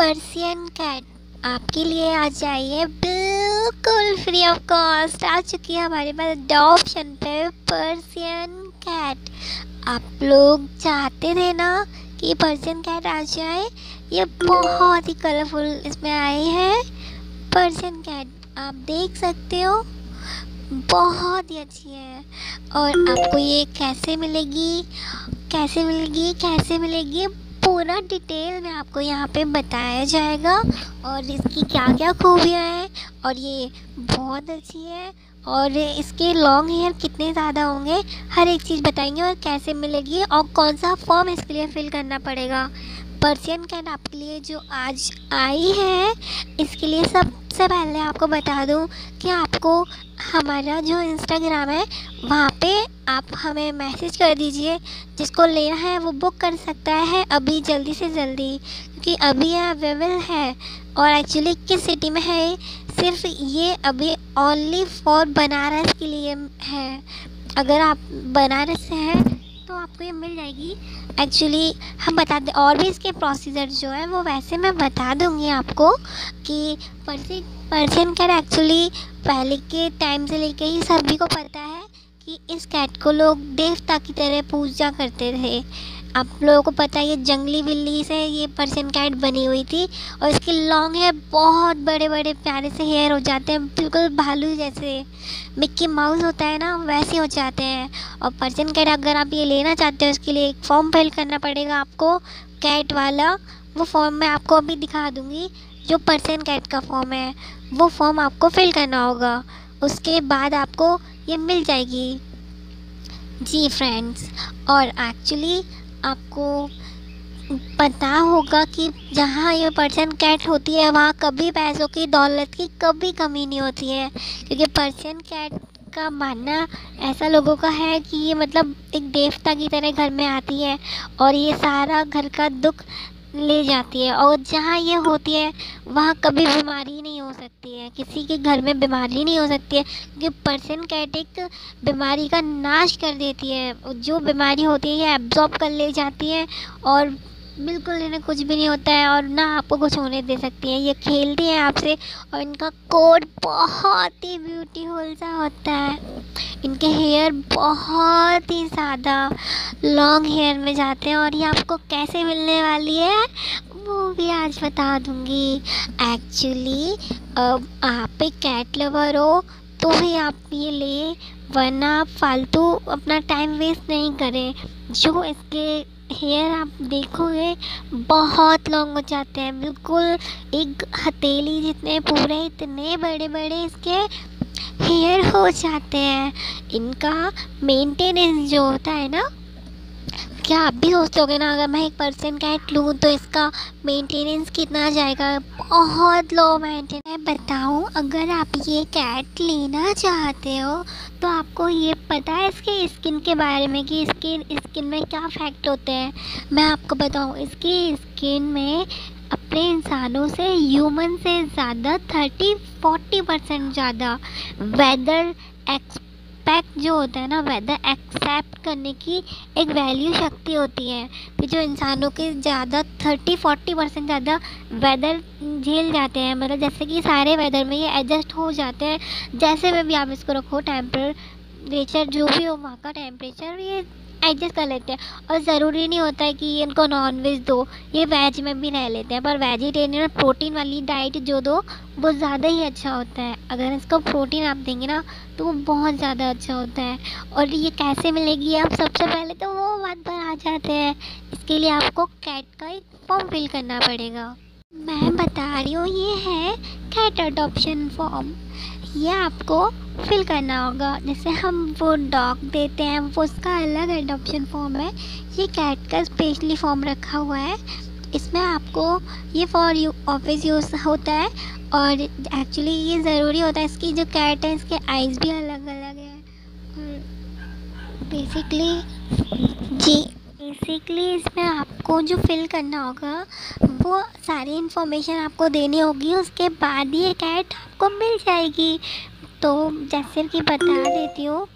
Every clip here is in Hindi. पर्सियन कैट आपके लिए आ जाइए बिल्कुल फ्री ऑफ कॉस्ट। आ चुकी है हमारे पास अडॉप्शन पे पर्सियन कैट। आप लोग चाहते थे ना कि पर्सियन कैट आ जाए, ये बहुत ही कलरफुल इसमें आए हैं पर्सियन कैट, आप देख सकते हो बहुत ही अच्छी है। और आपको ये कैसे मिलेगी पूरा डिटेल में आपको यहाँ पे बताया जाएगा और इसकी क्या क्या खूबियाँ हैं। और ये बहुत अच्छी है और इसके लॉन्ग हेयर कितने ज़्यादा होंगे हर एक चीज़ बताएंगे, और कैसे मिलेगी और कौन सा फॉर्म इसके लिए फिल करना पड़ेगा। पर्सियन कैट आपके लिए जो आज आई है, इसके लिए सबसे पहले आपको बता दूं कि आपको हमारा जो इंस्टाग्राम है वहाँ पे आप हमें मैसेज कर दीजिए, जिसको लेना है वो बुक कर सकता है अभी जल्दी से जल्दी, क्योंकि अभी यह अवेलेबल है। और एक्चुअली किस सिटी में है, सिर्फ ये अभी ओनली फॉर बनारस के लिए है। अगर आप बनारस से हैं तो आपको ये मिल जाएगी। एक्चुअली हम बता दें, और भी इसके प्रोसीजर जो है वो वैसे मैं बता दूंगी आपको कि पर्सियन कैट एक्चुअली पहले के टाइम से लेके ही सभी को पता है कि इस कैट को लोग देवता की तरह पूजा करते थे। आप लोगों को पता है ये जंगली बिल्ली से ये पर्सियन कैट बनी हुई थी, और इसके लॉन्ग हेयर बहुत बड़े बड़े प्यारे से हेयर हो जाते हैं, बिल्कुल भालू जैसे मिक्की माउस होता है ना वैसे हो जाते हैं। और पर्सियन कैट अगर आप ये लेना चाहते हो, इसके लिए एक फॉर्म फिल करना पड़ेगा आपको, कैट वाला। वो फॉर्म मैं आपको अभी दिखा दूँगी, जो पर्सियन कैट का फॉर्म है वो फॉर्म आपको फिल करना होगा, उसके बाद आपको ये मिल जाएगी जी फ्रेंड्स। और एक्चुअली आपको पता होगा कि जहाँ ये पर्सियन कैट होती है वहाँ कभी पैसों की दौलत की कभी कमी नहीं होती है, क्योंकि पर्सियन कैट का मानना ऐसा लोगों का है कि ये मतलब एक देवता की तरह घर में आती है और ये सारा घर का दुख ले जाती है। और जहाँ ये होती है वहाँ कभी बीमारी नहीं हो सकती है, किसी के घर में बीमारी नहीं हो सकती है, क्योंकि पर्सियन कैट एक बीमारी का नाश कर देती है। जो बीमारी होती है ये एब्जॉर्ब कर ले जाती है और बिल्कुल इन्हें कुछ भी नहीं होता है, और ना आपको कुछ होने दे सकती है। ये खेलती है आपसे और इनका कोड बहुत ही ब्यूटीफुल सा होता है, इनके हेयर बहुत ही ज़्यादा लॉन्ग हेयर में जाते हैं। और ये आपको कैसे मिलने वाली है वो भी आज बता दूँगी। एक्चुअली अब आप एक कैट लवर हो तो भी आप ये ले, वरना फालतू अपना टाइम वेस्ट नहीं करें। जो इसके हेयर आप देखोगे बहुत लॉन्ग हो जाते हैं, बिल्कुल एक हथेली जितने पूरे इतने बड़े बड़े इसके हेयर हो जाते हैं। इनका मेंटेनेंस जो होता है ना, क्या आप भी सोचते होगे ना, अगर मैं एक पर्सियन कैट लूँ तो इसका मेंटेनेंस कितना जाएगा, बहुत लो मेंटेनेंस। मैं बताऊँ, अगर आप ये कैट लेना चाहते हो तो आपको ये पता है इसके स्किन के बारे में कि इसके स्किन में क्या फैक्ट होते हैं। मैं आपको बताऊँ, इसकी स्किन में अपने इंसानों से, ह्यूमन से ज़्यादा 30-40% ज़्यादा वेदर एक्सपेक्ट जो होता है ना, वेदर एक्सेप्ट करने की एक वैल्यू शक्ति होती है। कि जो इंसानों के ज़्यादा 30-40% ज़्यादा वेदर झेल जाते हैं, मतलब जैसे कि सारे वेदर में ये एडजस्ट हो जाते हैं। जैसे में भी आप इसको रखो, टेम्परेचर जो भी हो वहाँ का टेम्परेचर ये एडजस्ट कर लेते हैं। और ज़रूरी नहीं होता है कि इनको नॉनवेज दो, ये वेज में भी रह लेते हैं, पर वेजिटेरियन और प्रोटीन वाली डाइट जो दो वो ज़्यादा ही अच्छा होता है। अगर इसको प्रोटीन आप देंगे ना तो वो बहुत ज़्यादा अच्छा होता है। और ये कैसे मिलेगी, आप सबसे पहले तो वो बात पर आ जाते हैं। इसके लिए आपको कैट का एक फॉर्म फिल करना पड़ेगा, मैं बता रही हूँ, ये है कैट अडॉप्शन फॉर्म। ये आपको फिल करना होगा, जैसे हम वो डॉग देते हैं वो उसका अलग एडॉप्शन फॉर्म है, ये कैट का स्पेशली फॉर्म रखा हुआ है। इसमें आपको ये फॉर यू ऑफिस यूज़ होता है, और एक्चुअली ये ज़रूरी होता है। इसकी जो कैट है इसके आइज़ भी अलग अलग है, और बेसिकली इसमें आपको जो फिल करना होगा वो सारी इन्फॉर्मेशन आपको देनी होगी, उसके बाद ही ये कैट आपको मिल जाएगी। तो जैसे कि बता देती हूँ,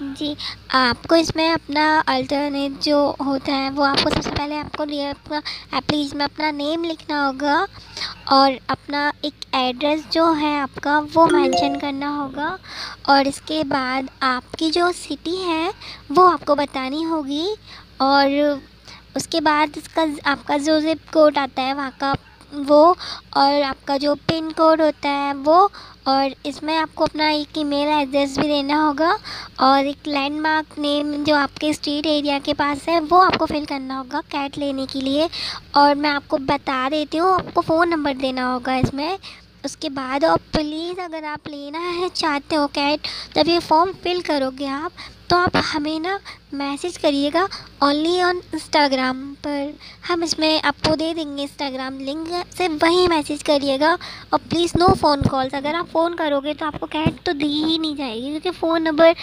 जी आपको इसमें अपना अल्टरनेट जो होता है वो आपको सबसे पहले आपको अपना एप्लीकेशन में अपना नेम लिखना होगा और अपना एक एड्रेस जो है आपका वो मेंशन करना होगा और इसके बाद आपकी जो सिटी है वो आपको बतानी होगी और उसके बाद इसका आपका जो ज़िप कोड आता है वहाँ का वो और आपका जो पिन कोड होता है वो और इसमें आपको अपना एक ईमेल एड्रेस भी देना होगा और एक लैंडमार्क नेम जो आपके स्ट्रीट एरिया के पास है वो आपको फिल करना होगा कैट लेने के लिए। और मैं आपको बता देती हूँ आपको फ़ोन नंबर देना होगा इसमें। उसके बाद और प्लीज़ अगर आप लेना है चाहते हो कैट जब ये फॉर्म फिल करोगे आप तो आप हमें ना मैसेज करिएगा ओनली ऑन इंस्टाग्राम पर, हम इसमें आपको दे देंगे इंस्टाग्राम लिंक से, वहीं मैसेज करिएगा। और प्लीज़ नो फ़ोन कॉल्स, अगर आप फ़ोन करोगे तो आपको कैट तो दी ही नहीं जाएगी क्योंकि फ़ोन नंबर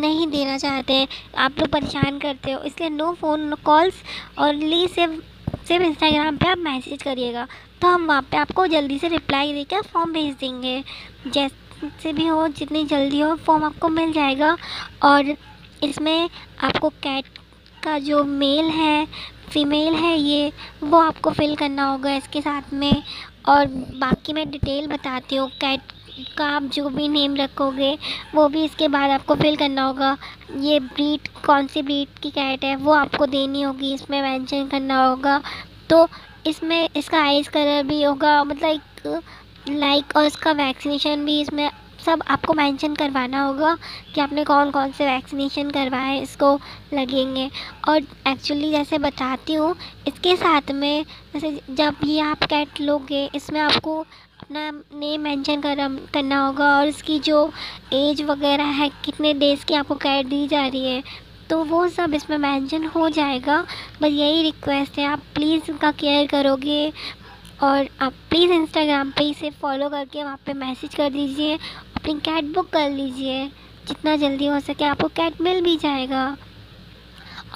नहीं देना चाहते हैं आप लोग, परेशान करते हो, इसलिए नो फ़ोन कॉल्स, ओनली सिर्फ इंस्टाग्राम पे आप मैसेज करिएगा तो हम वहाँ पे आपको जल्दी से रिप्लाई देकर फॉर्म भेज देंगे। जैसे भी हो जितनी जल्दी हो फॉर्म आपको मिल जाएगा। और इसमें आपको कैट का जो मेल है फीमेल है ये वो आपको फिल करना होगा इसके साथ में। और बाकी मैं डिटेल बताती हूँ, कैट का आप जो भी नेम रखोगे वो भी इसके बाद आपको फिल करना होगा। ये ब्रीड कौन सी ब्रीड की कैट है वो आपको देनी होगी, इसमें मेंशन करना होगा। तो इसमें इसका आइज़ कलर भी होगा, मतलब लाइक, और इसका वैक्सीनेशन भी इसमें सब आपको मेंशन करवाना होगा कि आपने कौन कौन से वैक्सीनेशन करवाए इसको लगेंगे। और एक्चुअली जैसे बताती हूँ इसके साथ में, जैसे जब ये आप कैट लोगे इसमें आपको अपना नेम मेंशन करना होगा और इसकी जो एज वगैरह है कितने डेज़ की आपको कैट दी जा रही है तो वो सब इसमें मेंशन हो जाएगा। बस यही रिक्वेस्ट है, आप प्लीज़ उनका केयर करोगे और आप प्लीज़ इंस्टाग्राम पे इसे फॉलो करके वहाँ पे मैसेज कर दीजिए, अपनी कैट बुक कर लीजिए, जितना जल्दी हो सके आपको कैट मिल भी जाएगा।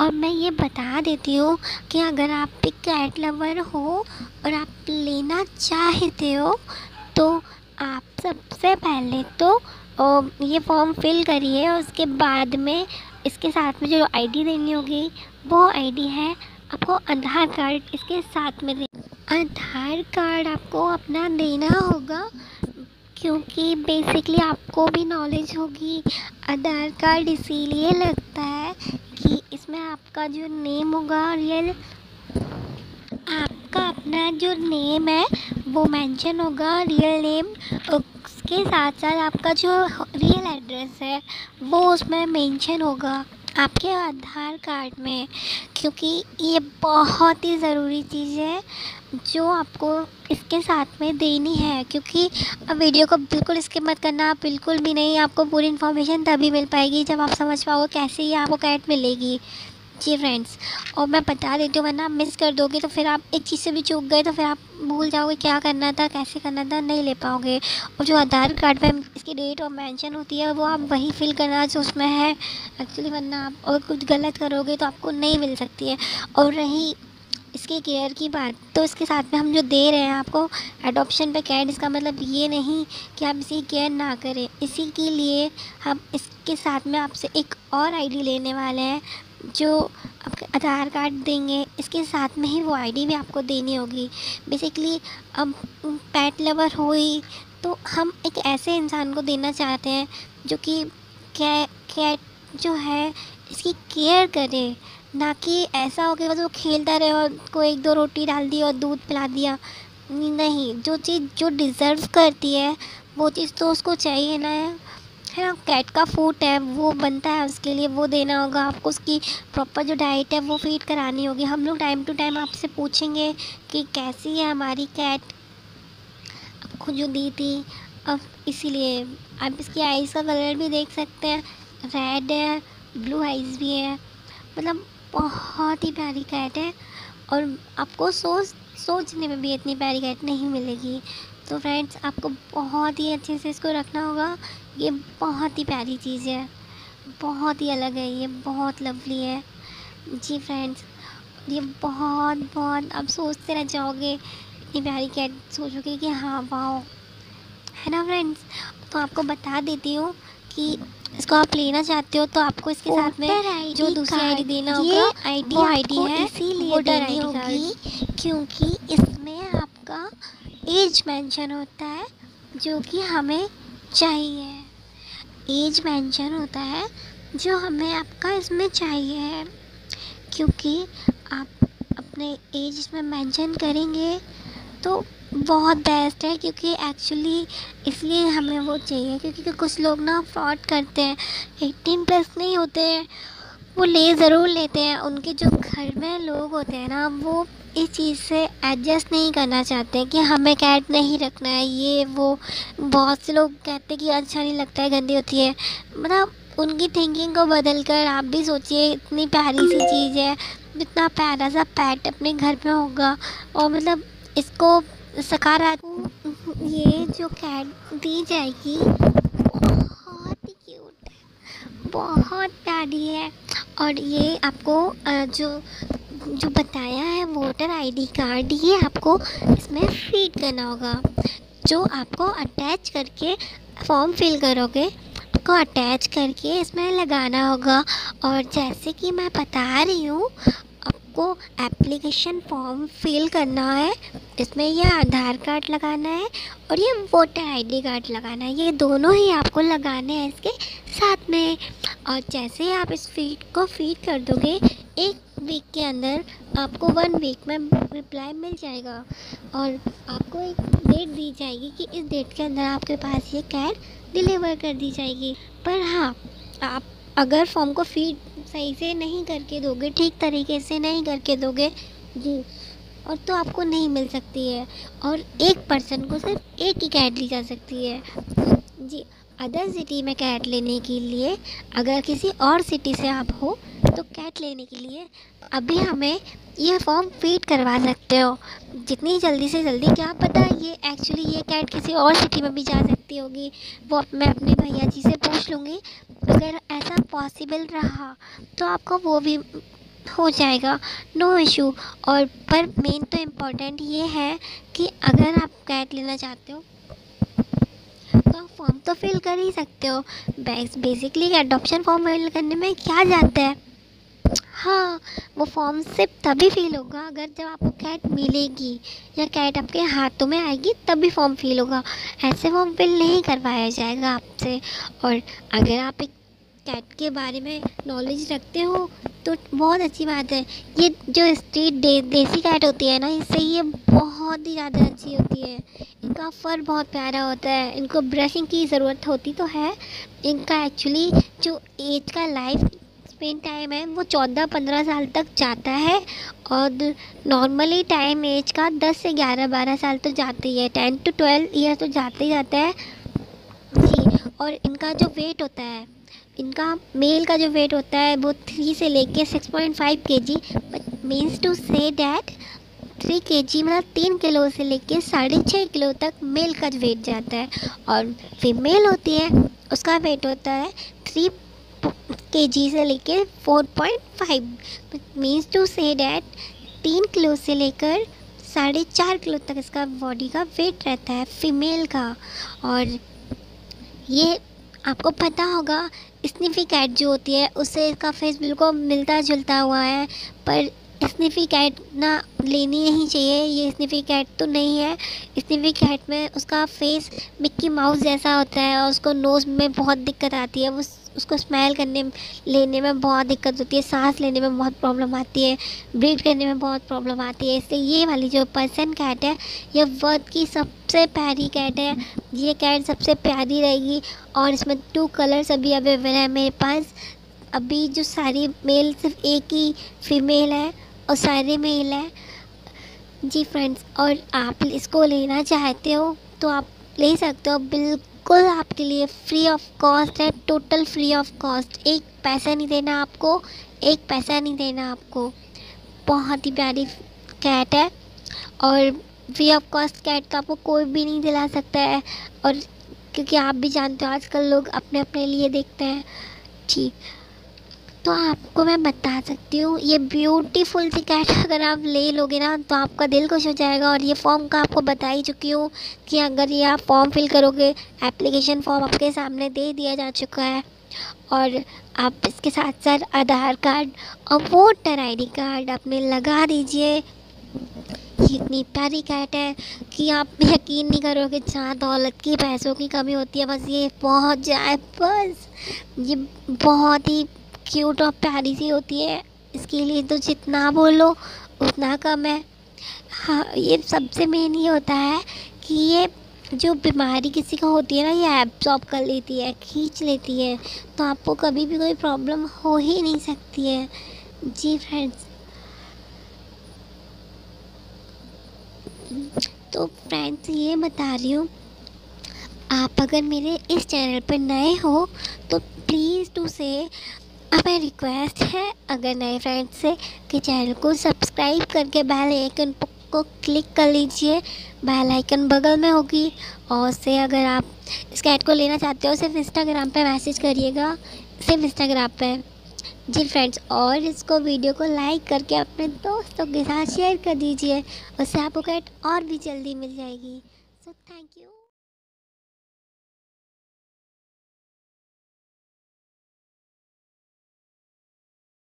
और मैं ये बता देती हूँ कि अगर आप एक कैट लवर हो और आप लेना चाहते हो तो आप सबसे पहले तो ये फॉर्म फिल करिए और उसके बाद में इसके साथ में जो आईडी देनी होगी वो आईडी है आपको आधार कार्ड इसके साथ में आधार कार्ड आपको अपना देना होगा क्योंकि बेसिकली आपको भी नॉलेज होगी। आधार कार्ड इसीलिए लगता है कि इसमें आपका जो नेम होगा रियल आपका अपना जो नेम है वो मेंशन होगा रियल नेम, उसके साथ साथ आपका जो रियल एड्रेस है वो उसमें मेंशन होगा आपके आधार कार्ड में, क्योंकि ये बहुत ही ज़रूरी चीज़ है जो आपको इसके साथ में देनी है। क्योंकि अब वीडियो को बिल्कुल स्किप मत करना, बिल्कुल भी नहीं, आपको पूरी इन्फॉर्मेशन तभी मिल पाएगी जब आप समझ पाओगे कैसे ये आपको कैट मिलेगी जी फ्रेंड्स। और मैं बता देती हूँ वरना आप मिस कर दोगे तो फिर आप एक चीज़ से भी चूक गए तो फिर आप भूल जाओगे क्या करना था कैसे करना था, नहीं ले पाओगे। और जो आधार कार्ड पे इसकी डेट और मेंशन होती है वो आप वही फिल करना जो उसमें है एक्चुअली, वरना आप और कुछ गलत करोगे तो आपको नहीं मिल सकती है। और रही इसके केयर की बात तो इसके साथ में हम जो दे रहे हैं आपको एडॉप्शन पे कैट, इसका मतलब ये नहीं कि आप इसकी केयर ना करें, इसी के लिए हम इसके साथ में आपसे एक और आईडी लेने वाले हैं जो आपके आधार कार्ड देंगे इसके साथ में ही वो आईडी भी आपको देनी होगी। बेसिकली अब पेट लवर हो ही तो हम एक ऐसे इंसान को देना चाहते हैं जो कि कैट जो है इसकी केयर करे, ना कि ऐसा हो कि बस वो खेलता रहे और को एक दो रोटी डाल दी और दूध पिला दिया, नहीं। जो चीज़ जो डिज़र्व करती है वो चीज़ तो उसको चाहिए ना, है ना। कैट का फूड है वो बनता है उसके लिए वो देना होगा आपको, उसकी प्रॉपर जो डाइट है वो फीड करानी होगी। हम लोग टाइम टू टाइम आपसे पूछेंगे कि कैसी है हमारी कैट आपको जो दी थी। अब इसीलिए आप इसकी आइज़ का कलर भी देख सकते हैं, रेड है, ब्लू आइज़ भी है, मतलब बहुत ही प्यारी कैट है और आपको सोचने में भी इतनी प्यारी कैट नहीं मिलेगी। तो फ्रेंड्स आपको बहुत ही अच्छे से इसको रखना होगा, ये बहुत ही प्यारी चीज़ है, बहुत ही अलग है, ये बहुत लवली है जी फ्रेंड्स। ये बहुत आप सोचते रह जाओगे, इतनी प्यारी कैट सोचोगे कि हाँ वाओ, है ना फ्रेंड्स। तो आपको बता देती हूँ कि इसको आप लेना चाहते हो तो आपको इसके साथ में जो दूसरी आईडी देना होगा, आईडी है इसीलिए देनी होगी क्योंकि इसमें आपका एज मेंशन होता है जो कि हमें चाहिए। एज मेंशन होता है जो हमें आपका इसमें चाहिए है क्योंकि आप अपने एज इसमें मेंशन करेंगे तो बहुत बेस्ट है क्योंकि एक्चुअली इसलिए हमें वो चाहिए क्योंकि कुछ लोग ना फ्रॉड करते हैं, 18+ नहीं होते हैं, वो ले ज़रूर लेते हैं। उनके जो घर में लोग होते हैं ना वो इस चीज़ से एडजस्ट नहीं करना चाहते कि हमें कैट नहीं रखना है ये वो। बहुत से लोग कहते हैं कि अच्छा नहीं लगता है, गंदी होती है, मतलब उनकी थिंकिंग को बदल कर आप भी सोचिए। इतनी प्यारी सी चीज़ है, इतना प्यारा सा पैट अपने घर में होगा और मतलब इसको सकारात्मक ये जो कैट दी जाएगी बहुत ही क्यूट है, बहुत प्यारी है। और ये आपको जो बताया है वोटर आईडी कार्ड, ये आपको इसमें फीड करना होगा जो आपको अटैच करके फॉर्म फिल करोगे को अटैच करके इसमें लगाना होगा। और जैसे कि मैं बता रही हूँ आपको एप्लीकेशन फॉर्म फिल करना है, इसमें यह आधार कार्ड लगाना है और ये वोटर आईडी कार्ड लगाना है, ये दोनों ही आपको लगाने हैं इसके साथ में। और जैसे ही आप इस फीड को फीड कर दोगे 1 वीक के अंदर आपको 1 वीक में रिप्लाई मिल जाएगा और आपको एक डेट दी जाएगी कि इस डेट के अंदर आपके पास ये कैट डिलीवर कर दी जाएगी। पर हाँ, आप अगर फॉर्म को फीड सही से नहीं करके दोगे, ठीक तरीके से नहीं करके दोगे जी, और तो आपको नहीं मिल सकती है। और एक पर्सन को सिर्फ एक ही कैट ली जा सकती है जी। अदर सिटी में कैट लेने के लिए, अगर किसी और सिटी से आप हो तो कैट लेने के लिए अभी हमें ये फॉर्म फीड करवा सकते हो जितनी जल्दी से जल्दी। क्या पता ये एक्चुअली ये कैट किसी और सिटी में भी जा सकती होगी, वो मैं अपने भैया जी से पूछ लूँगी। अगर ऐसा पॉसिबल रहा तो आपको वो भी हो जाएगा, नो इशू। और पर मेन तो इम्पोर्टेंट ये है कि अगर आप कैट लेना चाहते हो तो फॉर्म तो फिल कर ही सकते हो। बेसिकली एडॉप्शन फॉर्म फिल करने में क्या जाता है, हाँ वो फॉर्म सिर्फ तभी फिल होगा अगर जब आपको कैट मिलेगी या कैट आपके हाथों में आएगी तभी फॉर्म फिल होगा, ऐसे फॉर्म फिल नहीं करवाया जाएगा आपसे। और अगर आप एक कैट के बारे में नॉलेज रखते हो तो बहुत अच्छी बात है। ये जो स्ट्रीट देसी कैट होती है ना, इससे ये बहुत ही ज़्यादा अच्छी होती है, इनका फर बहुत प्यारा होता है, इनको ब्रशिंग की ज़रूरत होती तो है। इनका एक्चुअली जो एज का लाइफ स्पेन टाइम है वो 14-15 साल तक जाता है और नॉर्मली टाइम एज का 10 से 11-12 साल तो जाती है, 10 to 12 ईयर तो जाते ही जाता है जी। और इनका जो वेट होता है, इनका मेल का जो वेट होता है वो 3 से लेके 6.5 kg, but means to say that 3 kg मतलब 3 किलो से लेके 6.5 किलो तक मेल का वेट जाता है। और फीमेल होती है उसका वेट होता है 3 kg से लेके 4.5, मीन्स टू से डैट 3 किलो से लेकर 4.5 किलो तक इसका बॉडी का वेट रहता है फीमेल का। और ये आपको पता होगा स्निफी कैट जो होती है उससे इसका फेस बिल्कुल मिलता जुलता हुआ है, पर स्निफी कैट ना लेनी नहीं चाहिए, ये स्निफी कैट तो नहीं है। स्निफी कैट में उसका फेस मिक्की माउस जैसा होता है और उसको नोज़ में बहुत दिक्कत आती है, उसको स्मेल करने लेने में बहुत दिक्कत होती है, सांस लेने में बहुत प्रॉब्लम आती है, ब्रीथ करने में बहुत प्रॉब्लम आती है। इसलिए ये वाली जो पर्सन कैट है ये वर्ल्ड की सबसे प्यारी कैट है, ये कैट सबसे प्यारी रहेगी। और इसमें 2 कलर्स अभी अवेलेबल है मेरे पास, अभी जो सारी मेल सिर्फ एक ही फीमेल है और सारे मेल है जी फ्रेंड्स। और आप इसको लेना चाहते हो तो आप ले सकते हो, बिल्कुल आपके लिए फ्री ऑफ कॉस्ट है, टोटल फ्री ऑफ कॉस्ट, एक पैसा नहीं देना आपको, एक पैसा नहीं देना आपको। बहुत ही प्यारी कैट है और फ्री ऑफ कॉस्ट कैट तो आपको कोई भी नहीं दिला सकता है, और क्योंकि आप भी जानते हो आजकल लोग अपने अपने लिए देखते हैं जी। तो आपको मैं बता सकती हूँ ये ब्यूटीफुल सी कैट अगर आप ले लोगे ना तो आपका दिल खुश हो जाएगा। और ये फॉर्म का आपको बता ही चुकी हूँ कि अगर ये आप फॉर्म फिल करोगे, एप्लीकेशन फॉर्म आपके सामने दे दिया जा चुका है। और आप इसके साथ साथ आधार कार्ड और वोटर आईडी कार्ड अपने लगा दीजिए। ये इतनी प्यारी कैट है कि आप यकीन नहीं करोगे। जहाँ दौलत की पैसों की कमी होती है बस ये पहुँच जाए। बस ये बहुत ही क्यूट और प्यारी सी होती है, इसके लिए तो जितना बोलो उतना कम है। हाँ, ये सबसे मेन ये होता है कि ये जो बीमारी किसी को होती है ना, ये एब्जॉर्ब कर लेती है, खींच लेती है, तो आपको कभी भी कोई प्रॉब्लम हो ही नहीं सकती है। जी फ्रेंड्स, तो फ्रेंड्स ये बता रही हूँ, आप अगर मेरे इस चैनल पर नए हो तो प्लीज़ टू से हमें रिक्वेस्ट है अगर नए फ्रेंड्स से कि चैनल को सब्सक्राइब करके बेल आइकन को क्लिक कर लीजिए। बेल आइकन बगल में होगी, और उससे अगर आप इस कैट को लेना चाहते हो सिर्फ इंस्टाग्राम पे मैसेज करिएगा, सिर्फ इंस्टाग्राम पे। जी फ्रेंड्स, और इसको वीडियो को लाइक करके अपने दोस्तों के साथ शेयर कर दीजिए, उससे आपको कैट और भी जल्दी मिल जाएगी। So thank you.